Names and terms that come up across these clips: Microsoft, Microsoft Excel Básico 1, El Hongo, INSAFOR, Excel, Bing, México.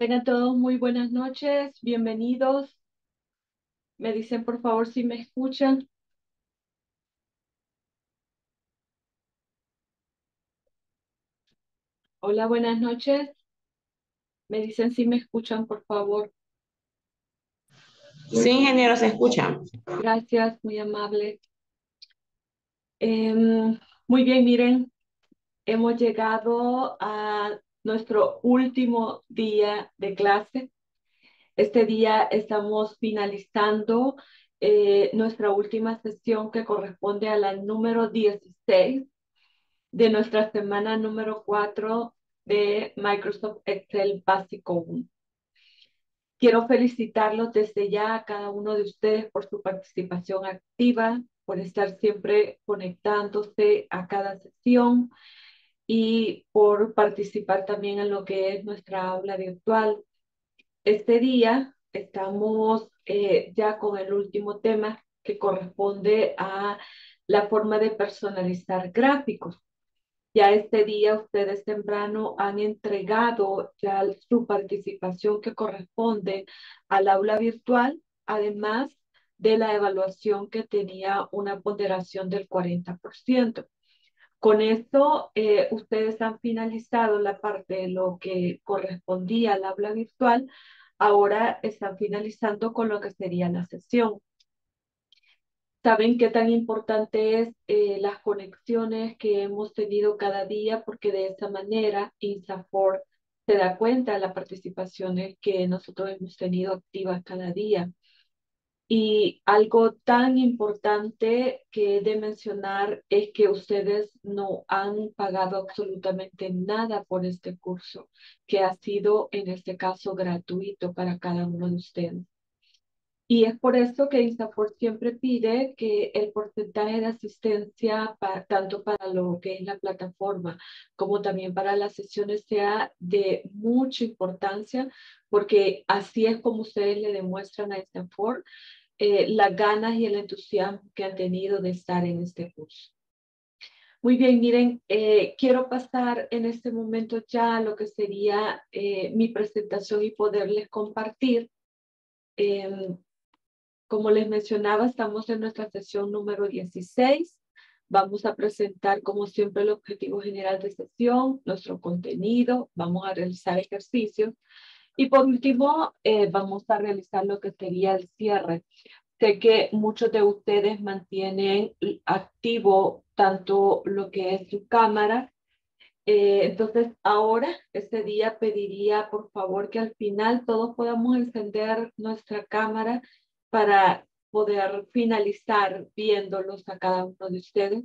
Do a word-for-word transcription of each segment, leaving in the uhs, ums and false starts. Tengan todos muy buenas noches, bienvenidos. Me dicen por favor si me escuchan. Hola, buenas noches. Me dicen si me escuchan, por favor. Sí, ingeniero, se escucha. Gracias, muy amable. Eh, muy bien, miren, hemos llegado a nuestro último día de clase. Este día estamos finalizando eh, nuestra última sesión que corresponde a la número dieciséis de nuestra semana número cuatro de Microsoft Excel Básico uno. Quiero felicitarlos desde ya a cada uno de ustedes por su participación activa, por estar siempre conectándose a cada sesión y por participar también en lo que es nuestra aula virtual. Este día estamos eh, ya con el último tema que corresponde a la forma de personalizar gráficos. Ya este día ustedes temprano han entregado ya su participación que corresponde al aula virtual, además de la evaluación que tenía una ponderación del cuarenta por ciento. Con esto, eh, ustedes han finalizado la parte de lo que correspondía al aula virtual. Ahora están finalizando con lo que sería la sesión. Saben qué tan importante es eh, las conexiones que hemos tenido cada día, porque de esa manera INSAFOR se da cuenta de las participaciones que nosotros hemos tenido activas cada día. Y algo tan importante que he de mencionar es que ustedes no han pagado absolutamente nada por este curso, que ha sido en este caso gratuito para cada uno de ustedes. Y es por eso que INSAFOR siempre pide que el porcentaje de asistencia, para, tanto para lo que es la plataforma como también para las sesiones, sea de mucha importancia, porque así es como ustedes le demuestran a INSAFOR eh, las ganas y el entusiasmo que han tenido de estar en este curso. Muy bien, miren, eh, quiero pasar en este momento ya a lo que sería eh, mi presentación y poderles compartir. Eh, Como les mencionaba, estamos en nuestra sesión número dieciséis. Vamos a presentar, como siempre, el objetivo general de sesión, nuestro contenido, vamos a realizar ejercicios y por último eh, vamos a realizar lo que sería el cierre. Sé que muchos de ustedes mantienen activo tanto lo que es su cámara. Eh, entonces, ahora, este día pediría, por favor, que al final todos podamos encender nuestra cámara para poder finalizar viéndolos a cada uno de ustedes.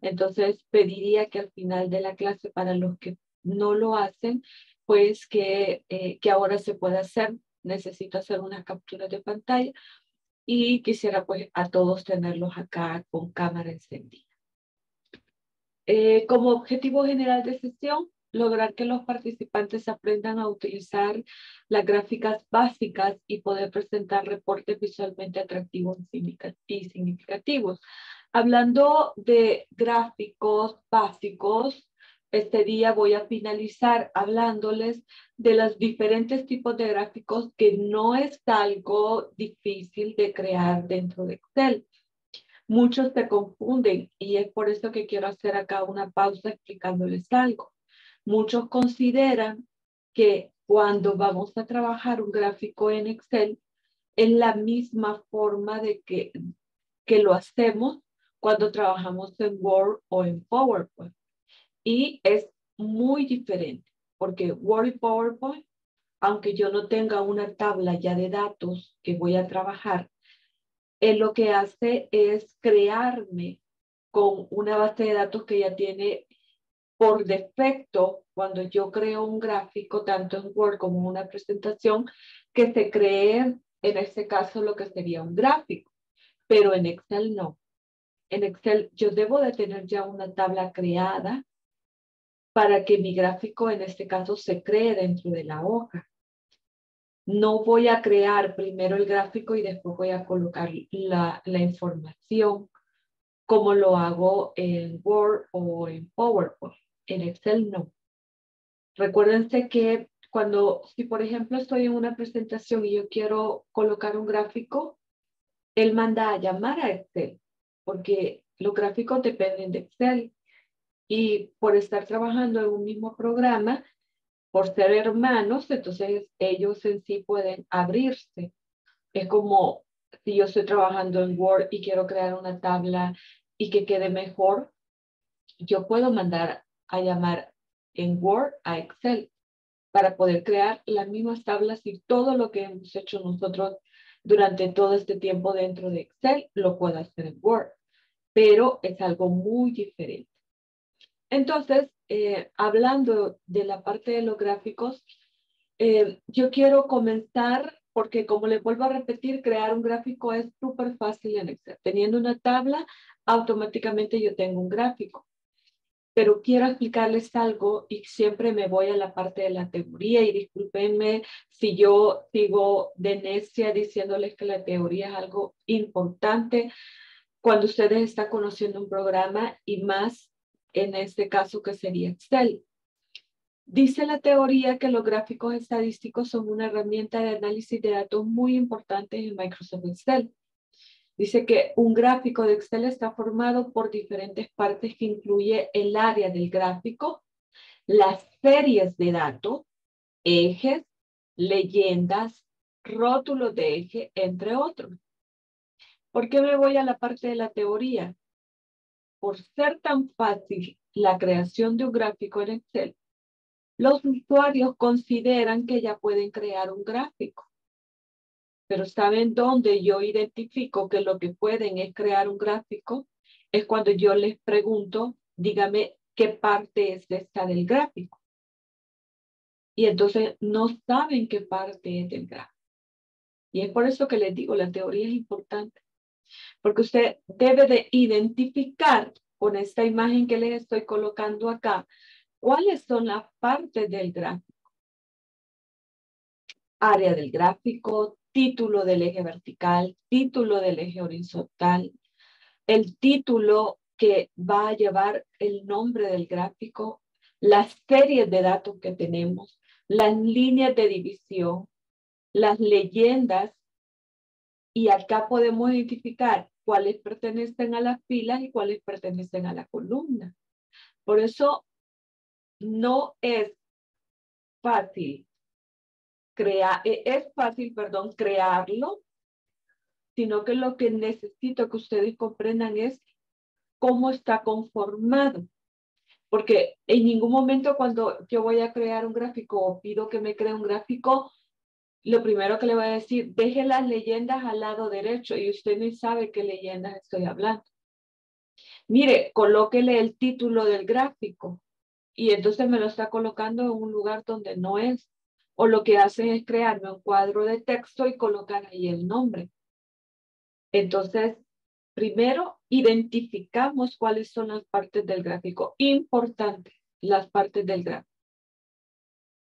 Entonces, pediría que al final de la clase, para los que no lo hacen, pues que, eh, que ahora se pueda hacer. Necesito hacer unas capturas de pantalla y quisiera pues a todos tenerlos acá con cámara encendida. Eh, como objetivo general de sesión, lograr que los participantes aprendan a utilizar las gráficas básicas y poder presentar reportes visualmente atractivos y significativos. Hablando de gráficos básicos, este día voy a finalizar hablándoles de los diferentes tipos de gráficos, que no es algo difícil de crear dentro de Excel. Muchos se confunden y es por eso que quiero hacer acá una pausa explicándoles algo. Muchos consideran que cuando vamos a trabajar un gráfico en Excel, es la misma forma de que, que lo hacemos cuando trabajamos en Word o en PowerPoint. Y es muy diferente, porque Word y PowerPoint, aunque yo no tenga una tabla ya de datos que voy a trabajar, él lo que hace es crearme con una base de datos que ya tiene. Por defecto, cuando yo creo un gráfico, tanto en Word como en una presentación, que se cree en este caso lo que sería un gráfico, pero en Excel no. En Excel yo debo de tener ya una tabla creada para que mi gráfico en este caso se cree dentro de la hoja. No voy a crear primero el gráfico y después voy a colocar la, la información como lo hago en Word o en PowerPoint. En Excel no. Recuérdense que Cuando, si por ejemplo estoy en una presentación y yo quiero colocar un gráfico, él manda a llamar a Excel, porque los gráficos dependen de Excel. Y por estar trabajando en un mismo programa, por ser hermanos, entonces ellos en sí pueden abrirse. Es como si yo estoy trabajando en Word y quiero crear una tabla y que quede mejor, yo puedo mandar a llamar en Word a Excel para poder crear las mismas tablas y todo lo que hemos hecho nosotros durante todo este tiempo dentro de Excel lo puedo hacer en Word, pero es algo muy diferente. Entonces, eh, hablando de la parte de los gráficos, eh, yo quiero comenzar porque, como les vuelvo a repetir, crear un gráfico es súper fácil en Excel. Teniendo una tabla, automáticamente yo tengo un gráfico. Pero quiero explicarles algo y siempre me voy a la parte de la teoría y discúlpenme si yo sigo de necia diciéndoles que la teoría es algo importante cuando ustedes están conociendo un programa y más en este caso que sería Excel. Dice la teoría que los gráficos estadísticos son una herramienta de análisis de datos muy importante en Microsoft Excel. Dice que un gráfico de Excel está formado por diferentes partes que incluye el área del gráfico, las series de datos, ejes, leyendas, rótulos de eje, entre otros. ¿Por qué me voy a la parte de la teoría? Por ser tan fácil la creación de un gráfico en Excel, los usuarios consideran que ya pueden crear un gráfico. Pero ¿saben dónde yo identifico que lo que pueden es crear un gráfico? Es cuando yo les pregunto, dígame qué parte es esta del gráfico. Y entonces no saben qué parte es del gráfico. Y es por eso que les digo, la teoría es importante. Porque usted debe de identificar con esta imagen que les estoy colocando acá, ¿cuáles son las partes del gráfico? Área del gráfico, título del eje vertical, título del eje horizontal, el título que va a llevar el nombre del gráfico, las series de datos que tenemos, las líneas de división, las leyendas, y acá podemos identificar cuáles pertenecen a las filas y cuáles pertenecen a la columna. Por eso no es fácil crear, es fácil, perdón, crearlo, sino que lo que necesito que ustedes comprendan es cómo está conformado. Porque en ningún momento cuando yo voy a crear un gráfico o pido que me cree un gráfico, lo primero que le voy a decir, deje las leyendas al lado derecho y usted ni sabe qué leyendas estoy hablando. Mire, colóquele el título del gráfico y entonces me lo está colocando en un lugar donde no es. O lo que hacen es crearme un cuadro de texto y colocar ahí el nombre. Entonces, primero identificamos cuáles son las partes del gráfico. Importante, las partes del gráfico.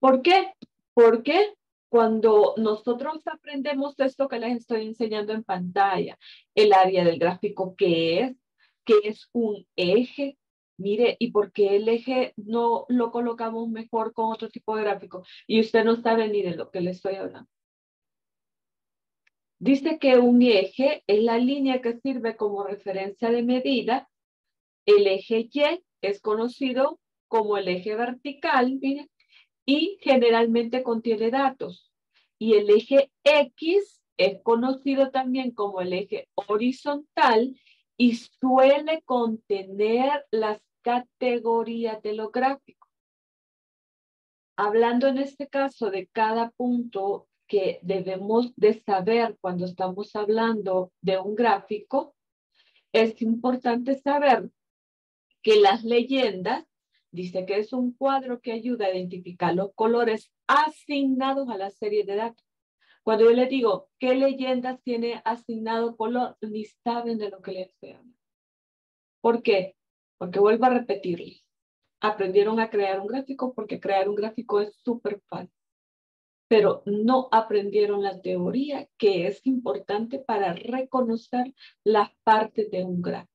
¿Por qué? ¿Por qué? Cuando nosotros aprendemos esto que les estoy enseñando en pantalla, el área del gráfico, ¿qué es? ¿Qué es un eje? Mire, ¿y por qué el eje no lo colocamos mejor con otro tipo de gráfico? Y usted no sabe ni de lo que le estoy hablando. Dice que un eje es la línea que sirve como referencia de medida. El eje Y es conocido como el eje vertical, mire. Y generalmente contiene datos. Y el eje X es conocido también como el eje horizontal y suele contener las categorías de los gráficos. Hablando en este caso de cada punto que debemos de saber cuando estamos hablando de un gráfico, es importante saber que las leyendas, dice que es un cuadro que ayuda a identificar los colores asignados a la serie de datos. Cuando yo les digo, ¿qué leyendas tiene asignado color? Ni saben de lo que les estoy hablando. ¿Por qué? Porque vuelvo a repetirles. Aprendieron a crear un gráfico porque crear un gráfico es súper fácil. Pero no aprendieron la teoría que es importante para reconocer las partes de un gráfico.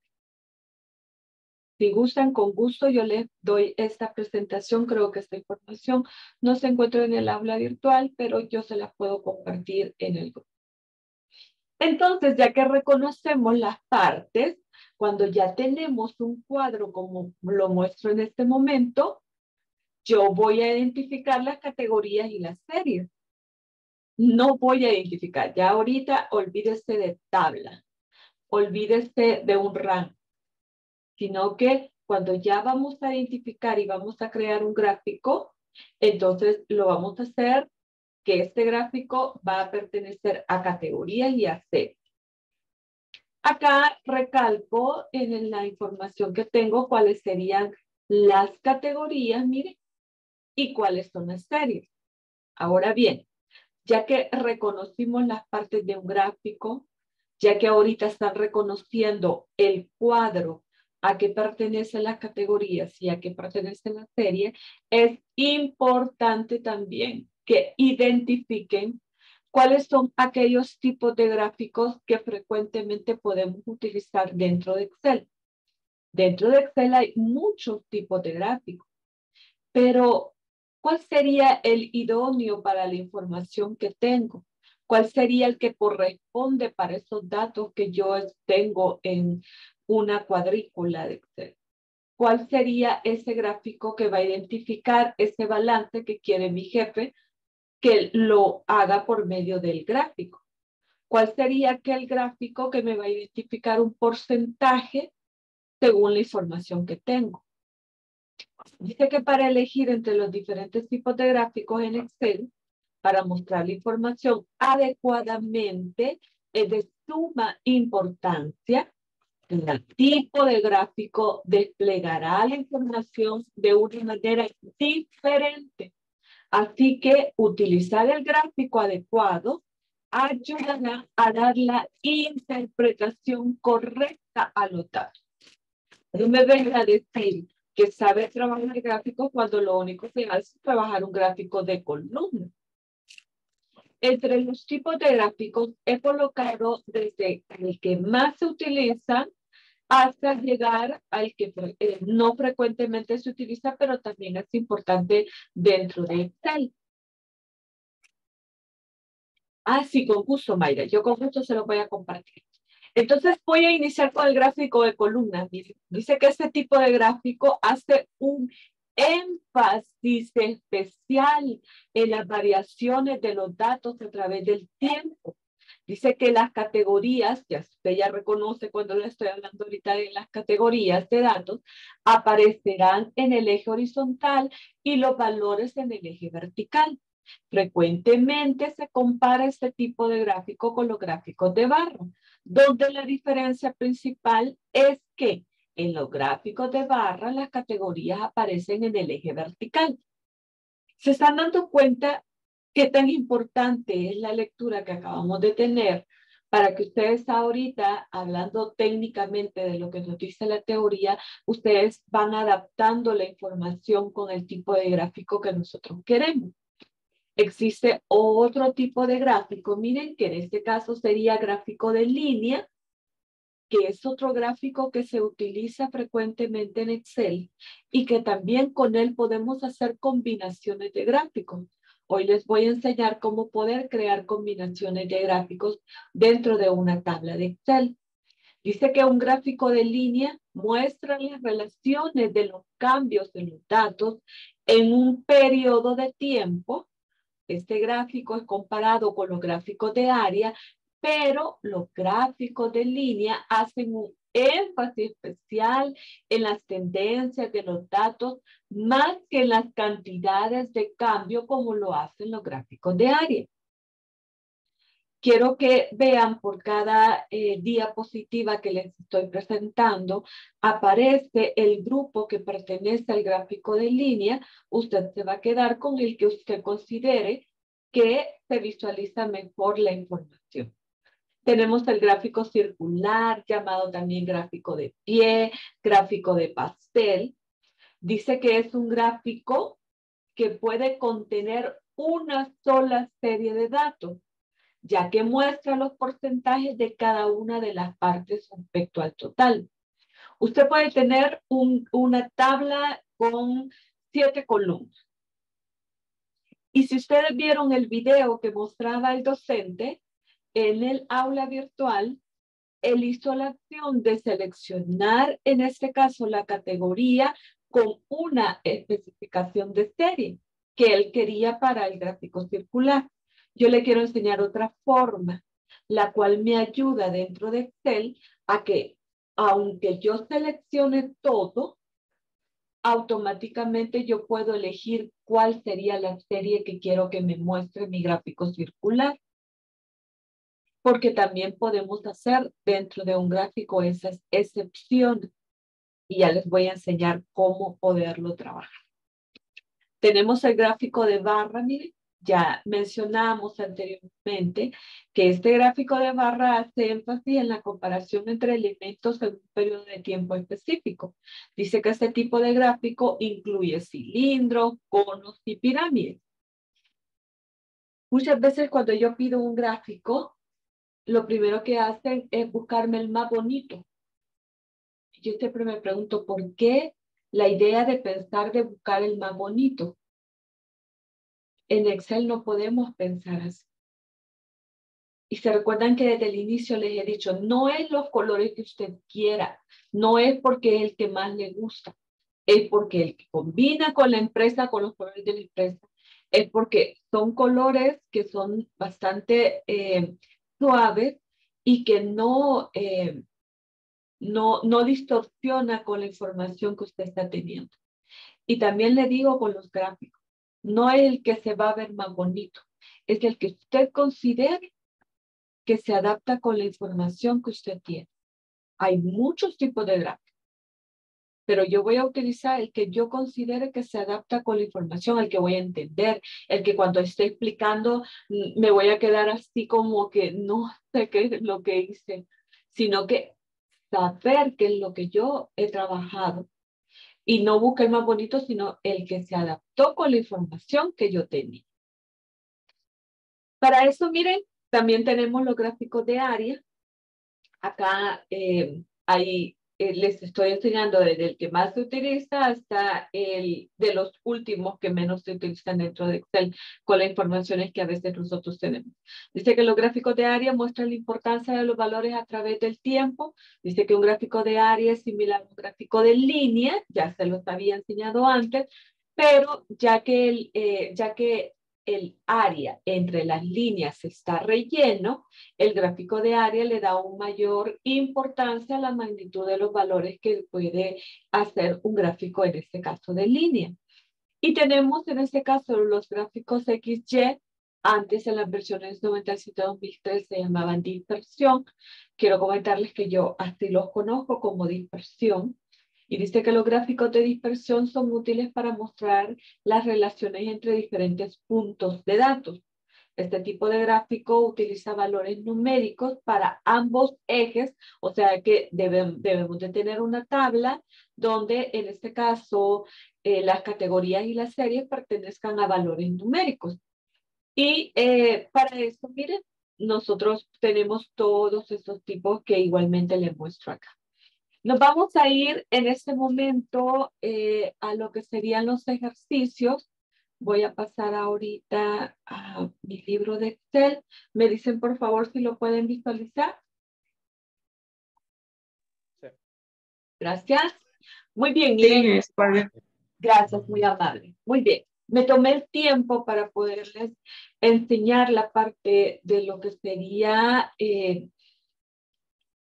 Si gustan, con gusto yo les doy esta presentación. Creo que esta información no se encuentra en el aula virtual, pero yo se la puedo compartir en el grupo. Entonces, ya que reconocemos las partes, cuando ya tenemos un cuadro como lo muestro en este momento, yo voy a identificar las categorías y las series. No voy a identificar. Ya ahorita olvídese de tabla. Olvídese de un rango. Sino que cuando ya vamos a identificar y vamos a crear un gráfico, entonces lo vamos a hacer que este gráfico va a pertenecer a categorías y a series. Acá recalco en la información que tengo cuáles serían las categorías, miren, y cuáles son las series. Ahora bien, ya que reconocimos las partes de un gráfico, ya que ahorita están reconociendo el cuadro a qué pertenecen las categorías y a qué pertenecen las series, es importante también que identifiquen cuáles son aquellos tipos de gráficos que frecuentemente podemos utilizar dentro de Excel. Dentro de Excel hay muchos tipos de gráficos, pero ¿cuál sería el idóneo para la información que tengo? ¿Cuál sería el que corresponde para esos datos que yo tengo en una cuadrícula de Excel? ¿Cuál sería ese gráfico que va a identificar ese balance que quiere mi jefe que lo haga por medio del gráfico? ¿Cuál sería aquel gráfico que me va a identificar un porcentaje según la información que tengo? Dice que para elegir entre los diferentes tipos de gráficos en Excel, para mostrar la información adecuadamente, es de suma importancia el tipo de gráfico desplegará la información de una manera diferente. Así que utilizar el gráfico adecuado ayudará a dar la interpretación correcta a los datos. No me venga a decir que sabe trabajar gráficos cuando lo único que hace es trabajar un gráfico de columna. Entre los tipos de gráficos he colocado desde el que más se utiliza hasta llegar al que eh, no frecuentemente se utiliza, pero también es importante dentro de Excel. Ah, sí, con gusto, Mayra. Yo con gusto se los voy a compartir. Entonces voy a iniciar con el gráfico de columnas. Dice que este tipo de gráfico hace un énfasis especial en las variaciones de los datos a través del tiempo. Dice que las categorías, ya usted ya reconoce cuando le estoy hablando ahorita de las categorías de datos, aparecerán en el eje horizontal y los valores en el eje vertical. Frecuentemente se compara este tipo de gráfico con los gráficos de barra, donde la diferencia principal es que en los gráficos de barra las categorías aparecen en el eje vertical. ¿Se están dando cuenta qué tan importante es la lectura que acabamos de tener para que ustedes ahorita, hablando técnicamente de lo que nos dice la teoría, ustedes van adaptando la información con el tipo de gráfico que nosotros queremos? Existe otro tipo de gráfico, miren, que en este caso sería gráfico de línea, que es otro gráfico que se utiliza frecuentemente en Excel y que también con él podemos hacer combinaciones de gráficos. Hoy les voy a enseñar cómo poder crear combinaciones de gráficos dentro de una tabla de Excel. Dice que un gráfico de línea muestra las relaciones de los cambios de los datos en un periodo de tiempo. Este gráfico es comparado con los gráficos de área, pero los gráficos de línea hacen un énfasis especial en las tendencias de los datos más que en las cantidades de cambio como lo hacen los gráficos de área. Quiero que vean por cada eh, diapositiva que les estoy presentando, aparece el grupo que pertenece al gráfico de línea. Usted se va a quedar con el que usted considere que se visualiza mejor la información. Tenemos el gráfico circular, llamado también gráfico de pie, gráfico de pastel. Dice que es un gráfico que puede contener una sola serie de datos, ya que muestra los porcentajes de cada una de las partes respecto al total. Usted puede tener un, una tabla con siete columnas. Y si ustedes vieron el video que mostraba el docente, en el aula virtual, él hizo la acción de seleccionar, en este caso, la categoría con una especificación de serie que él quería para el gráfico circular. Yo le quiero enseñar otra forma, la cual me ayuda dentro de Excel a que, aunque yo seleccione todo, automáticamente yo puedo elegir cuál sería la serie que quiero que me muestre mi gráfico circular. Porque también podemos hacer dentro de un gráfico esas excepciones. Y ya les voy a enseñar cómo poderlo trabajar. Tenemos el gráfico de barra, miren. Ya mencionamos anteriormente que este gráfico de barra hace énfasis en la comparación entre elementos en un periodo de tiempo específico. Dice que este tipo de gráfico incluye cilindros, conos y pirámides. Muchas veces cuando yo pido un gráfico, lo primero que hacen es buscarme el más bonito. Yo siempre me pregunto, ¿por qué la idea de pensar de buscar el más bonito? En Excel no podemos pensar así. Y se recuerdan que desde el inicio les he dicho, no es los colores que usted quiera, no es porque es el que más le gusta, es porque el que combina con la empresa, con los colores de la empresa, es porque son colores que son bastante eh, suaves y que no, eh, no, no distorsiona con la información que usted está teniendo. Y también le digo con los gráficos. No es el que se va a ver más bonito, es el que usted considere que se adapta con la información que usted tiene. Hay muchos tipos de gráficos, pero yo voy a utilizar el que yo considere que se adapta con la información, el que voy a entender, el que cuando esté explicando me voy a quedar así como que no sé qué es lo que hice, sino que saber qué es lo que yo he trabajado. Y no busque el más bonito, sino el que se adaptó con la información que yo tenía. Para eso, miren, también tenemos los gráficos de área. Acá, eh, ahí eh, les estoy enseñando desde el que más se utiliza hasta el de los últimos que menos se utilizan dentro de Excel, con las informaciones que a veces nosotros tenemos. Dice que los gráficos de área muestran la importancia de los valores a través del tiempo. Dice que un gráfico de área es similar a un gráfico de línea, ya se los había enseñado antes, pero ya que el, eh, ya que el área entre las líneas está relleno, el gráfico de área le da una mayor importancia a la magnitud de los valores que puede hacer un gráfico, en este caso de línea. Y tenemos en este caso los gráficos equis ye, antes en las versiones noventa y siete a dos mil tres se llamaban dispersión. Quiero comentarles que yo así los conozco como dispersión. Y dice que los gráficos de dispersión son útiles para mostrar las relaciones entre diferentes puntos de datos. Este tipo de gráfico utiliza valores numéricos para ambos ejes, o sea que deben, debemos de tener una tabla donde en este caso eh, las categorías y las series pertenezcan a valores numéricos. Y eh, para eso, miren, nosotros tenemos todos estos tipos que igualmente les muestro acá. Nos vamos a ir en este momento eh, a lo que serían los ejercicios. Voy a pasar ahorita a mi libro de Excel. Me dicen, por favor, si lo pueden visualizar. Sí. Gracias. Muy bien. Sí, gracias, muy amable. Muy bien. Me tomé el tiempo para poderles enseñar la parte de lo que sería... Eh,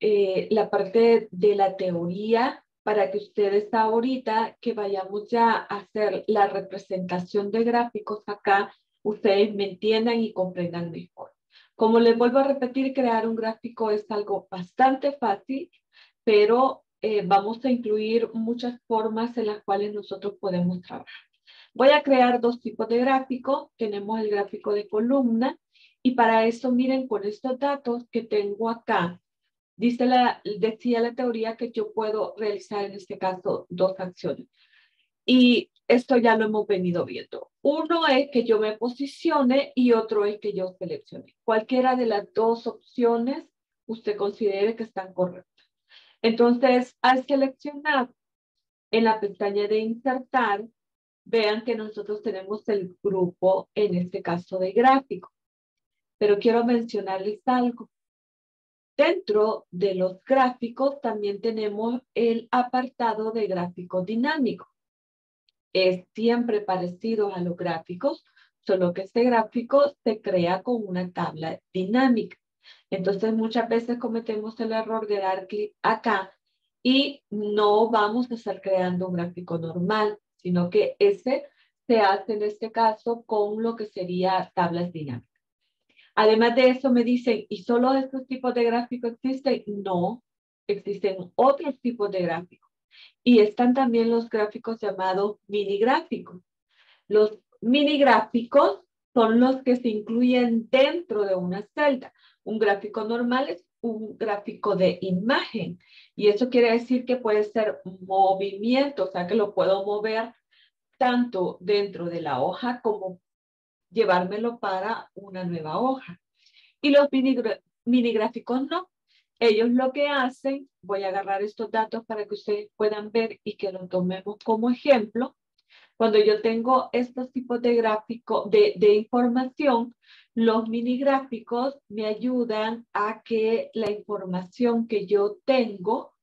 Eh, la parte de la teoría para que ustedes ahorita que vayamos ya a hacer la representación de gráficos acá, ustedes me entiendan y comprendan mejor. Como les vuelvo a repetir, crear un gráfico es algo bastante fácil, pero eh, vamos a incluir muchas formas en las cuales nosotros podemos trabajar. Voy a crear dos tipos de gráficos. Tenemos el gráfico de columna y para eso miren con estos datos que tengo acá. Dice la, decía la teoría que yo puedo realizar en este caso dos acciones. Y esto ya lo hemos venido viendo. Uno es que yo me posicione y otro es que yo seleccione. Cualquiera de las dos opciones usted considere que están correctas. Entonces, al seleccionar en la pestaña de insertar, vean que nosotros tenemos el grupo, en este caso de gráfico. Pero quiero mencionarles algo. Dentro de los gráficos también tenemos el apartado de gráfico dinámico. Es siempre parecido a los gráficos, solo que este gráfico se crea con una tabla dinámica. Entonces muchas veces cometemos el error de dar clic acá y no vamos a estar creando un gráfico normal, sino que ese se hace en este caso con lo que sería tablas dinámicas. Además de eso me dicen, ¿y solo estos tipos de gráficos existen? No, existen otros tipos de gráficos. Y están también los gráficos llamados minigráficos. Los minigráficos son los que se incluyen dentro de una celda. Un gráfico normal es un gráfico de imagen. Y eso quiere decir que puede ser movimiento, o sea que lo puedo mover tanto dentro de la hoja como llevármelo para una nueva hoja. Y los minigráficos no. Ellos lo que hacen, voy a agarrar estos datos para que ustedes puedan ver y que lo tomemos como ejemplo. Cuando yo tengo estos tipos de gráficos, de, de información, los minigráficos me ayudan a que la información que yo tengo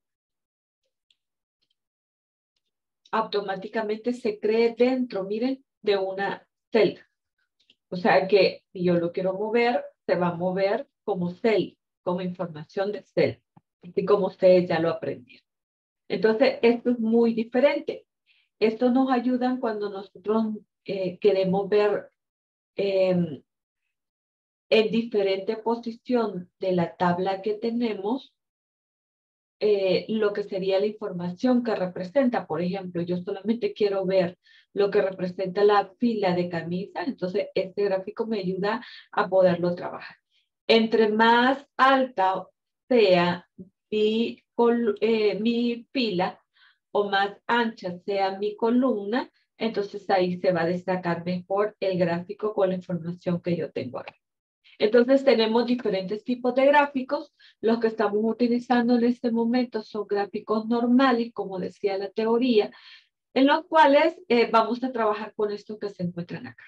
automáticamente se cree dentro, miren, de una celda. O sea que si yo lo quiero mover, se va a mover como cell, como información de cell, así como ustedes ya lo aprendieron. Entonces, esto es muy diferente. Esto nos ayuda cuando nosotros eh, queremos ver eh, en diferente posición de la tabla que tenemos eh, lo que sería la información que representa. Por ejemplo, yo solamente quiero ver lo que representa la fila de camisa, entonces este gráfico me ayuda a poderlo trabajar. Entre más alta sea mi, eh, mi fila o más ancha sea mi columna, entonces ahí se va a destacar mejor el gráfico con la información que yo tengo acá. Entonces tenemos diferentes tipos de gráficos. Los que estamos utilizando en este momento son gráficos normales, como decía la teoría, en los cuales eh, vamos a trabajar con estos que se encuentran acá.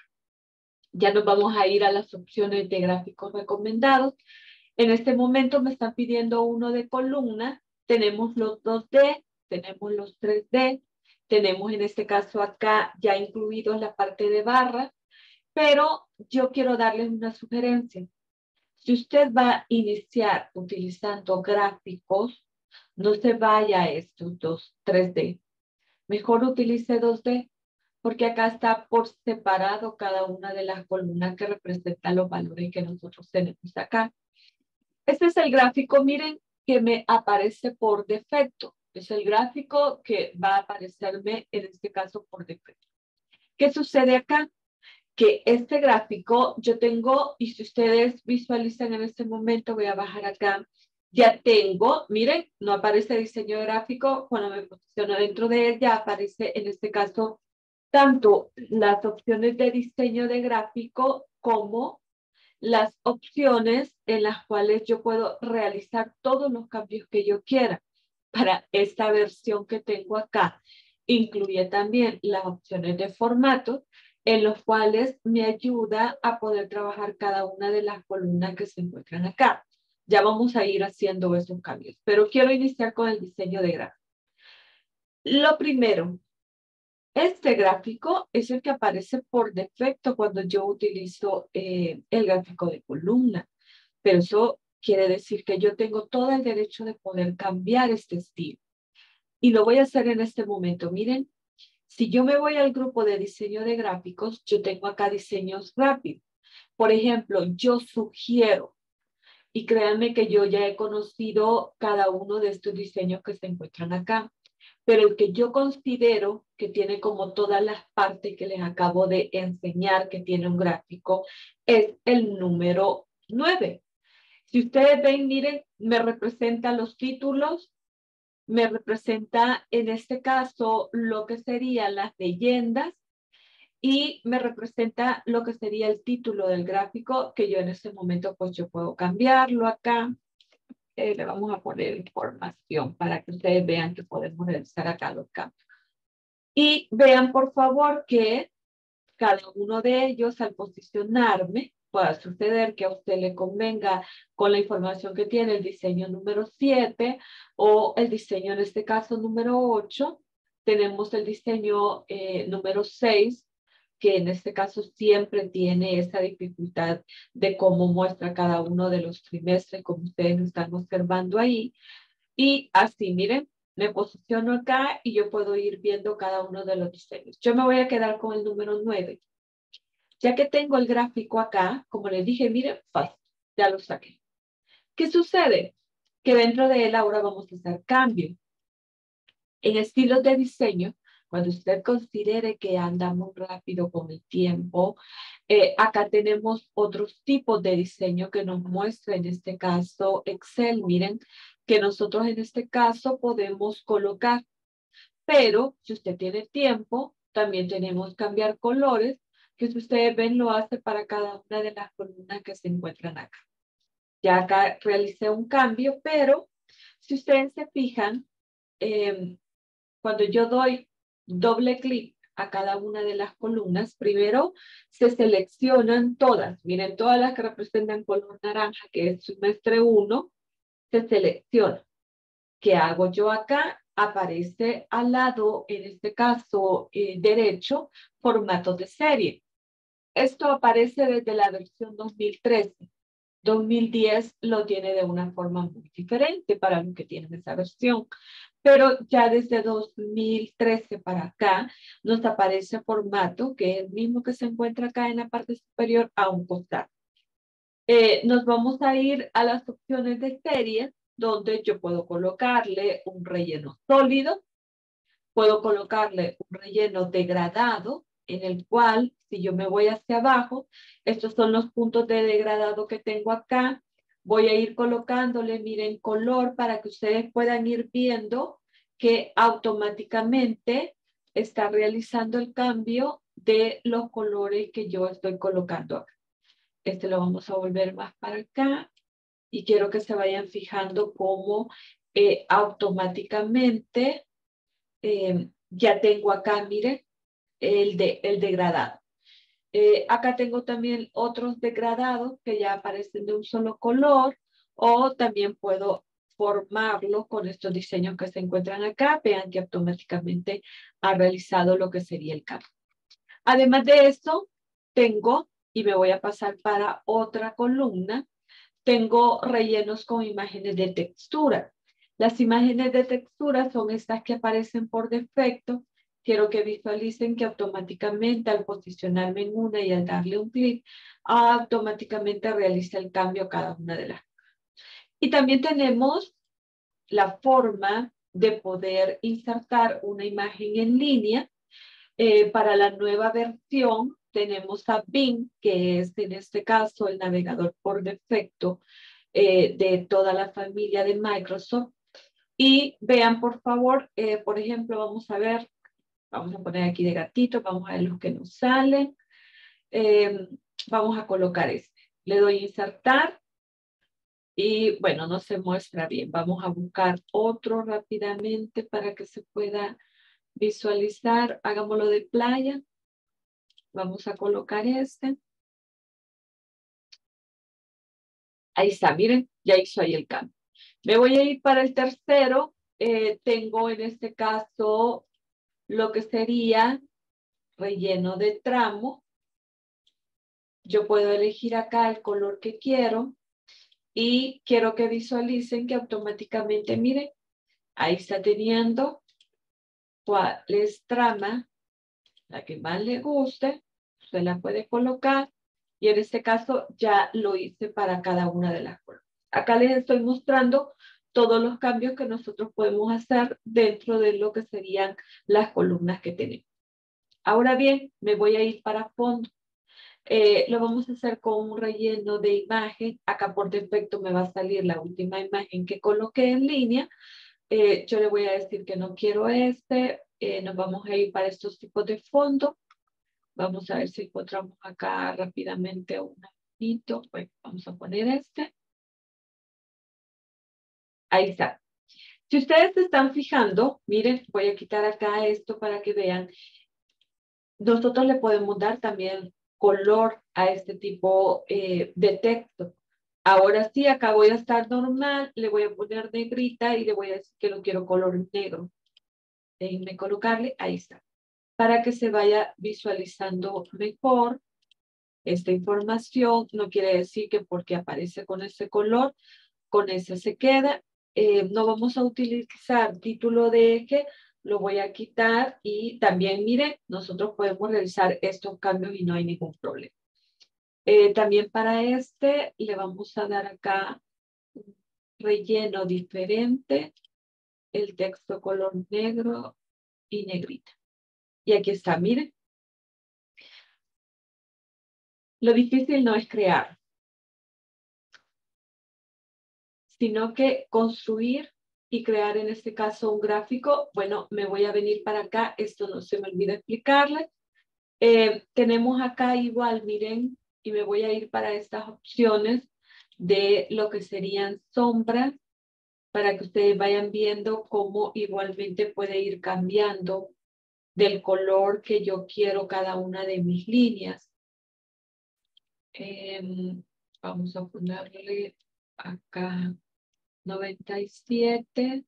Ya nos vamos a ir a las opciones de gráficos recomendados. En este momento me están pidiendo uno de columna. Tenemos los dos D, tenemos los tres D, tenemos en este caso acá ya incluidos la parte de barra, pero yo quiero darles una sugerencia. Si usted va a iniciar utilizando gráficos, no se vaya a estos dos tres D. Mejor utilice dos D, porque acá está por separado cada una de las columnas que representan los valores que nosotros tenemos acá. Este es el gráfico, miren, que me aparece por defecto. Es el gráfico que va a aparecerme en este caso por defecto. ¿Qué sucede acá? Que este gráfico yo tengo, y si ustedes visualizan en este momento, voy a bajar acá. Ya tengo, miren, no aparece diseño gráfico, cuando me posiciono dentro de él ya aparece en este caso tanto las opciones de diseño de gráfico como las opciones en las cuales yo puedo realizar todos los cambios que yo quiera. Para esta versión que tengo acá, incluye también las opciones de formato, en los cuales me ayuda a poder trabajar cada una de las columnas que se encuentran acá. Ya vamos a ir haciendo esos cambios, pero quiero iniciar con el diseño de gráfico. Lo primero, este gráfico es el que aparece por defecto cuando yo utilizo eh, el gráfico de columna, pero eso quiere decir que yo tengo todo el derecho de poder cambiar este estilo. Y lo voy a hacer en este momento. Miren, si yo me voy al grupo de diseño de gráficos, yo tengo acá diseños rápidos. Por ejemplo, yo sugiero, y créanme que yo ya he conocido cada uno de estos diseños que se encuentran acá, pero el que yo considero que tiene como todas las partes que les acabo de enseñar que tiene un gráfico es el número nueve. Si ustedes ven, miren, me representa los títulos, me representa en este caso lo que serían las leyendas y me representa lo que sería el título del gráfico que yo en este momento pues yo puedo cambiarlo acá. eh, le vamos a poner información para que ustedes vean que podemos realizar acá los campos. Y vean, por favor, que cada uno de ellos, al posicionarme, pueda suceder que a usted le convenga con la información que tiene el diseño número siete o el diseño, en este caso, número ocho. Tenemos el diseño eh, número seis, que en este caso siempre tiene esa dificultad de cómo muestra cada uno de los trimestres, como ustedes están observando ahí. Y así, miren, me posiciono acá y yo puedo ir viendo cada uno de los diseños. Yo me voy a quedar con el número nueve. Ya que tengo el gráfico acá, como les dije, miren, fácil, ya lo saqué. ¿Qué sucede? Que dentro de él ahora vamos a hacer cambios. En estilos de diseño, cuando usted considere que anda muy rápido con el tiempo, eh, acá tenemos otros tipos de diseño que nos muestra, en este caso, Excel. Miren, que nosotros en este caso podemos colocar. Pero, si usted tiene tiempo, también tenemos cambiar colores, que si ustedes ven, lo hace para cada una de las columnas que se encuentran acá. Ya acá realicé un cambio, pero si ustedes se fijan, eh, cuando yo doy doble clic a cada una de las columnas, primero se seleccionan todas. Miren, todas las que representan color naranja, que es trimestre uno, se selecciona. ¿Qué hago yo acá? Aparece al lado, en este caso eh, derecho, formatos de serie. Esto aparece desde la versión dos mil trece. dos mil diez lo tiene de una forma muy diferente para los que tienen esa versión. Pero ya desde dos mil trece para acá nos aparece formato, que es el mismo que se encuentra acá en la parte superior a un costado. Eh, nos vamos a ir a las opciones de serie, donde yo puedo colocarle un relleno sólido, puedo colocarle un relleno degradado, en el cual, si yo me voy hacia abajo, estos son los puntos de degradado que tengo acá. Voy a ir colocándole, miren, color para que ustedes puedan ir viendo que automáticamente está realizando el cambio de los colores que yo estoy colocando acá. Este lo vamos a volver más para acá y quiero que se vayan fijando cómo eh, automáticamente eh, ya tengo acá, miren, el, de, el degradado. Eh, acá tengo también otros degradados que ya aparecen de un solo color, o también puedo formarlo con estos diseños que se encuentran acá. Vean que automáticamente ha realizado lo que sería el cambio. Además de eso, tengo, y me voy a pasar para otra columna, tengo rellenos con imágenes de textura. Las imágenes de textura son estas que aparecen por defecto. Quiero que visualicen que automáticamente, al posicionarme en una y al darle un clic, automáticamente realiza el cambio cada una de las. Y también tenemos la forma de poder insertar una imagen en línea. Eh, para la nueva versión tenemos a Bing, que es en este caso el navegador por defecto eh, de toda la familia de Microsoft. Y vean, por favor, eh, por ejemplo, vamos a ver. Vamos a poner aquí de gatito, vamos a ver los que nos salen. Eh, vamos a colocar este. Le doy insertar. Y bueno, no se muestra bien. Vamos a buscar otro rápidamente para que se pueda visualizar. Hagámoslo de playa. Vamos a colocar este. Ahí está, miren, ya hizo ahí el cambio. Me voy a ir para el tercero. Eh, tengo en este caso lo que sería relleno de tramo. Yo puedo elegir acá el color que quiero y quiero que visualicen que automáticamente, miren, ahí está teniendo cuál es trama, la que más le guste, usted la puede colocar y en este caso ya lo hice para cada una de las colores. Acá les estoy mostrando todos los cambios que nosotros podemos hacer dentro de lo que serían las columnas que tenemos. Ahora bien, me voy a ir para fondo. Eh, lo vamos a hacer con un relleno de imagen. Acá por defecto me va a salir la última imagen que coloqué en línea. Eh, yo le voy a decir que no quiero este. Eh, nos vamos a ir para estos tipos de fondo. Vamos a ver si encontramos acá rápidamente un poquito. Bueno, vamos a poner este. Ahí está. Si ustedes se están fijando, miren, voy a quitar acá esto para que vean. Nosotros le podemos dar también color a este tipo eh, de texto. Ahora sí, acá voy a estar normal, le voy a poner negrita y le voy a decir que lo quiero color negro. Déjenme colocarle, ahí está. Para que se vaya visualizando mejor esta información, no quiere decir que porque aparece con ese color, con ese se queda. Eh, no vamos a utilizar título de eje, lo voy a quitar y también, miren, nosotros podemos realizar estos cambios y no hay ningún problema. Eh, también para este le vamos a dar acá un relleno diferente, el texto color negro y negrita. Y aquí está, miren. Lo difícil no es crear, sino que construir y crear en este caso un gráfico. Bueno, me voy a venir para acá, esto no se me olvida explicarles. Eh, tenemos acá igual, miren, y me voy a ir para estas opciones de lo que serían sombras, para que ustedes vayan viendo cómo igualmente puede ir cambiando del color que yo quiero cada una de mis líneas. Eh, vamos a ponerle acá noventa y siete.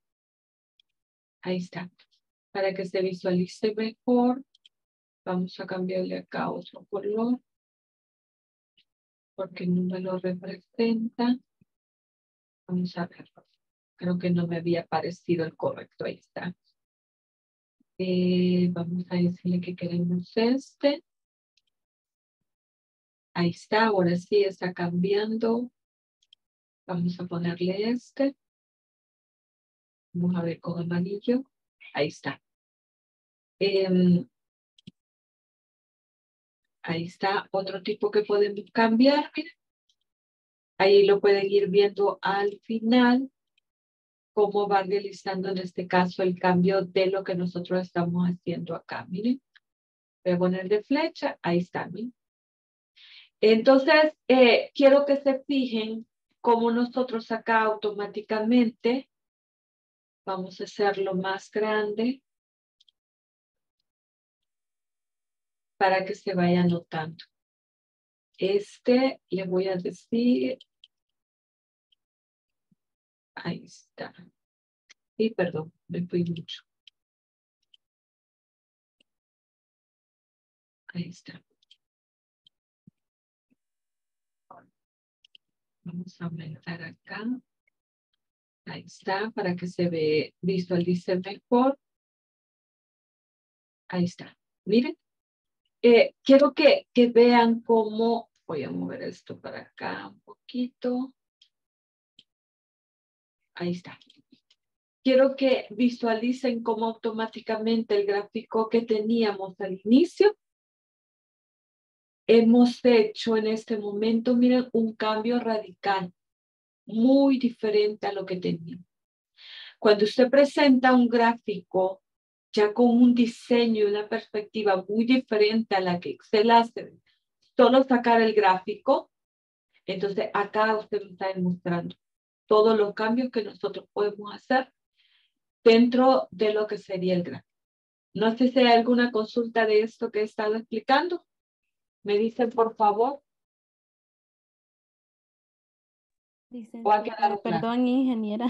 Ahí está. Para que se visualice mejor, vamos a cambiarle acá otro color, porque no me lo representa. Vamos a ver. Creo que no me había aparecido el correcto. Ahí está. Eh, vamos a decirle que queremos este. Ahí está. Ahora sí está cambiando. Vamos a ponerle este. Vamos a ver con amarillo. Ahí está. Eh, ahí está otro tipo que podemos cambiar. Miren. Ahí lo pueden ir viendo al final, cómo va realizando en este caso el cambio de lo que nosotros estamos haciendo acá. Miren. Voy a poner de flecha. Ahí está. Miren. Entonces, eh, quiero que se fijen como nosotros acá automáticamente, vamos a hacerlo más grande para que se vaya notando. Este le voy a decir, ahí está. Y sí, perdón, me fui mucho. Ahí está. Vamos a aumentar acá. Ahí está, para que se ve, visualice mejor. Ahí está. Miren. Eh, quiero que, que vean cómo... Voy a mover esto para acá un poquito. Ahí está. Quiero que visualicen cómo automáticamente el gráfico que teníamos al inicio hemos hecho en este momento, miren, un cambio radical, muy diferente a lo que teníamos. Cuando usted presenta un gráfico ya con un diseño y una perspectiva muy diferente a la que Excel hace, solo sacar el gráfico, entonces acá usted me está demostrando todos los cambios que nosotros podemos hacer dentro de lo que sería el gráfico. No sé si hay alguna consulta de esto que he estado explicando. Me dicen, por favor. Dicen, ¿o ha quedado claro? Perdón, ingeniera.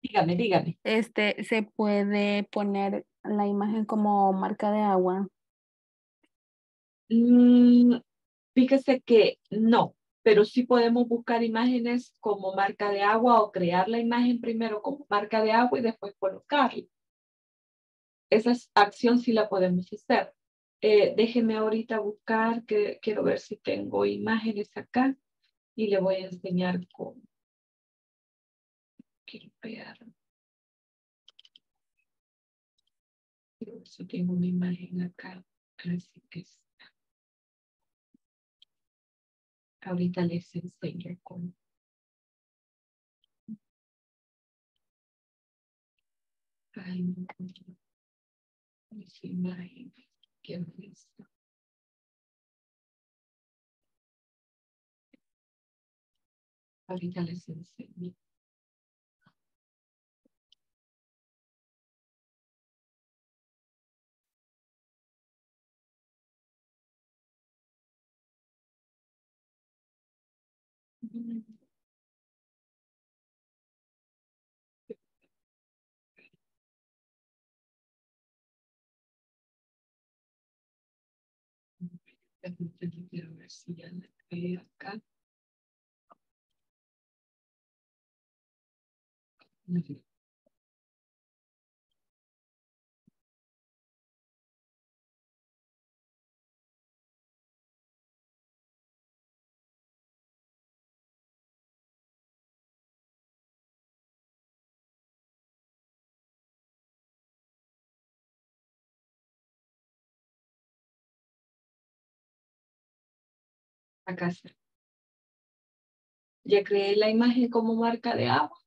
Dígame, dígame. Este, ¿se puede poner la imagen como marca de agua? Mm, fíjese que no, pero sí podemos buscar imágenes como marca de agua o crear la imagen primero como marca de agua y después colocarla. Esa acción sí la podemos hacer. Eh, déjeme ahorita buscar, que quiero ver si tengo imágenes acá y le voy a enseñar cómo. Quiero ver. Quiero ver si tengo una imagen acá. Así que está. Ahorita les enseño cómo. Ay, no. Mis imágenes. Ahorita les enseño. Quiero ver si ya la creé acá. Acá está. Ya creé la imagen como marca de agua.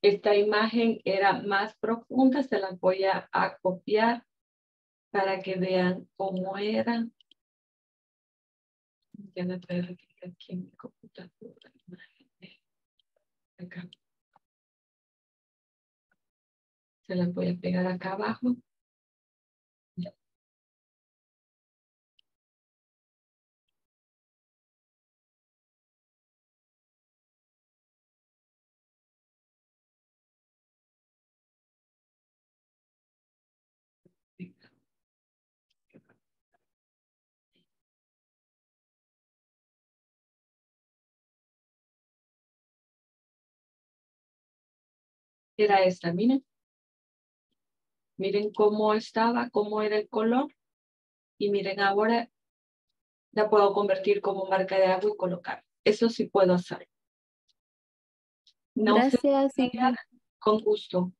Esta imagen era más profunda. Se la voy a, a copiar para que vean cómo era. Ya la voy a replicar aquí en mi computadora. Acá. Se la voy a pegar acá abajo. Era esta, miren. Miren cómo estaba, cómo era el color. Y miren, ahora la puedo convertir como marca de agua y colocar. Eso sí puedo hacer. No Gracias, sé, con gusto.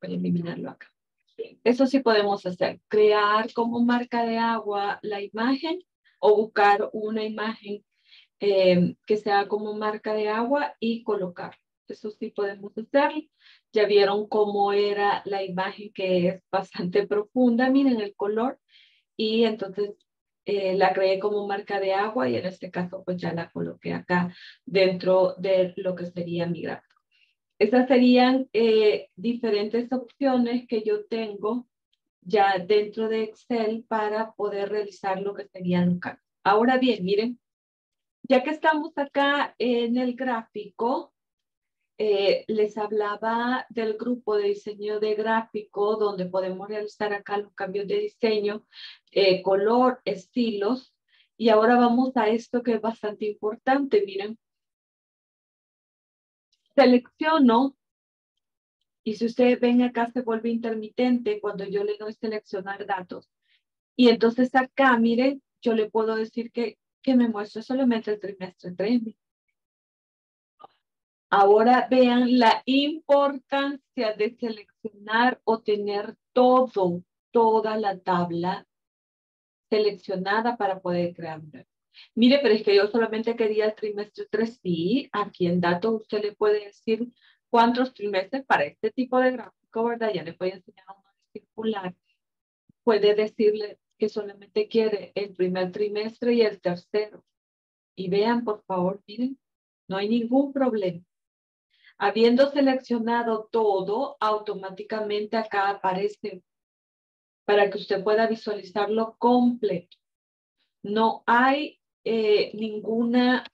Voy a eliminarlo acá. Eso sí podemos hacer. Crear como marca de agua la imagen o buscar una imagen eh, que sea como marca de agua y colocar. Eso sí podemos hacerlo. Ya vieron cómo era la imagen, que es bastante profunda. Miren el color. Y entonces eh, la creé como marca de agua y en este caso pues ya la coloqué acá dentro de lo que sería mi gráfico. Esas serían eh, diferentes opciones que yo tengo ya dentro de Excel para poder realizar lo que serían cambios. Ahora bien, miren, ya que estamos acá en el gráfico, Eh, les hablaba del grupo de diseño de gráfico donde podemos realizar acá los cambios de diseño, eh, color, estilos. Y ahora vamos a esto que es bastante importante. Miren, selecciono y si ustedes ven acá se vuelve intermitente cuando yo le doy seleccionar datos. Y entonces acá, miren, yo le puedo decir que, que me muestre solamente el trimestre tres. Ahora vean la importancia de seleccionar o tener todo, toda la tabla seleccionada para poder crear. Mire, pero es que yo solamente quería el trimestre tres. Sí, aquí en datos usted le puede decir cuántos trimestres para este tipo de gráfico, ¿verdad? Ya le voy a enseñar a uno circular. Puede decirle que solamente quiere el primer trimestre y el tercero. Y vean, por favor, miren. No hay ningún problema. Habiendo seleccionado todo, automáticamente acá aparece para que usted pueda visualizarlo completo. No hay eh, ninguna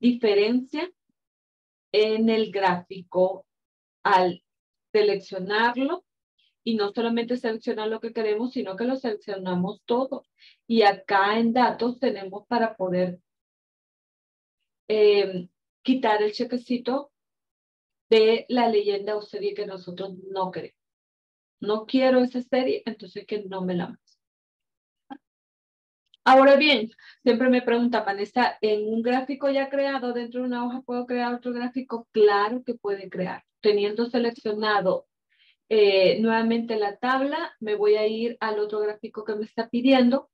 diferencia en el gráfico al seleccionarlo. Y no solamente seleccionar lo que queremos, sino que lo seleccionamos todo. Y acá en datos tenemos para poder Eh, quitar el chequecito de la leyenda o serie que nosotros no queremos. No quiero esa serie, entonces que no me la más. Ahora bien, siempre me pregunta, Vanessa, ¿en un gráfico ya creado dentro de una hoja puedo crear otro gráfico? Claro que puede crear. Teniendo seleccionado eh, nuevamente la tabla, me voy a ir al otro gráfico que me está pidiendo.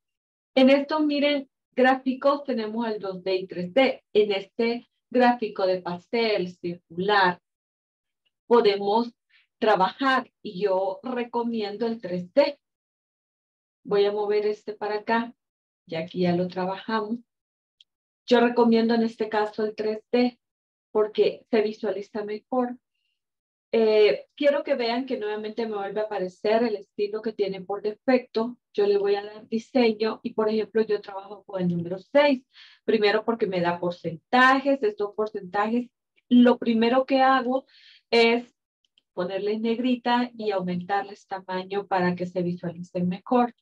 En esto, miren, gráficos tenemos el dos D y tres D. En este gráfico de pastel circular podemos trabajar y yo recomiendo el tres D. Voy a mover este para acá, ya aquí ya lo trabajamos. Yo recomiendo en este caso el tres D porque se visualiza mejor. Eh, quiero que vean que nuevamente me vuelve a aparecer el estilo que tiene por defecto. Yo le voy a dar diseño y, por ejemplo, yo trabajo con el número seis. Primero porque me da porcentajes. Estos porcentajes, lo primero que hago es ponerles negrita y aumentarles tamaño para que se visualicen mejor.